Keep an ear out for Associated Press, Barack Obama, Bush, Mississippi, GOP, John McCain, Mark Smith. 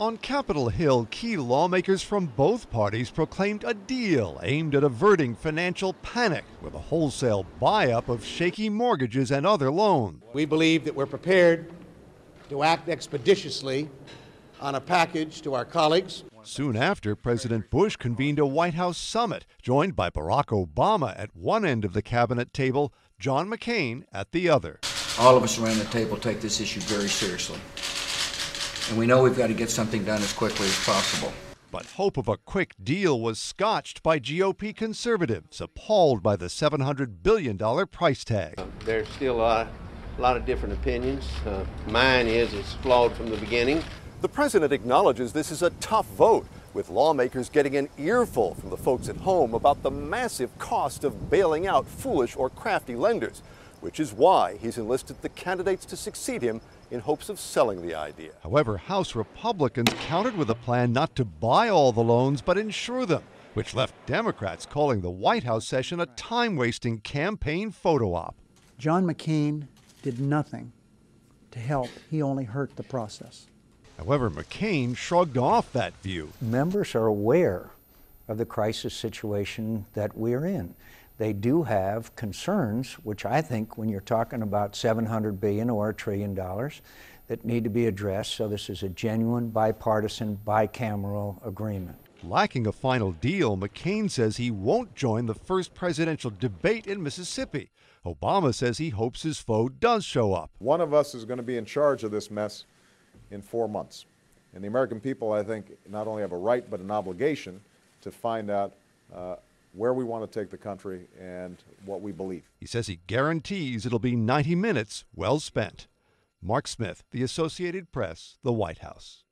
On Capitol Hill, key lawmakers from both parties proclaimed a deal aimed at averting financial panic with a wholesale buy-up of shaky mortgages and other loans. We believe that we're prepared to act expeditiously on a package to our colleagues. Soon after, President Bush convened a White House summit, joined by Barack Obama at one end of the cabinet table, John McCain at the other. All of us around the table take this issue very seriously. And we know we've got to get something done as quickly as possible. But hope of a quick deal was scotched by GOP conservatives, appalled by the $700 billion price tag. There's still a lot of different opinions. Mine is it's flawed from the beginning. The president acknowledges this is a tough vote, with lawmakers getting an earful from the folks at home about the massive cost of bailing out foolish or crafty lenders, which is why he's enlisted the candidates to succeed him in hopes of selling the idea. However, House Republicans countered with a plan not to buy all the loans but insure them, which left Democrats calling the White House session a time-wasting campaign photo op. John McCain did nothing to help. He only hurt the process. However, McCain shrugged off that view. Members are aware of the crisis situation that we're in. They do have concerns, which I think when you're talking about $700 billion or $1 trillion that need to be addressed, so this is a genuine bipartisan, bicameral agreement. Lacking a final deal, McCain says he won't join the first presidential debate in Mississippi. Obama says he hopes his foe does show up. One of us is going to be in charge of this mess in 4 months. And the American people, I think, not only have a right but an obligation to find out where we want to take the country and what we believe. He says he guarantees it'll be 90 minutes well spent. Mark Smith, The Associated Press, The White House.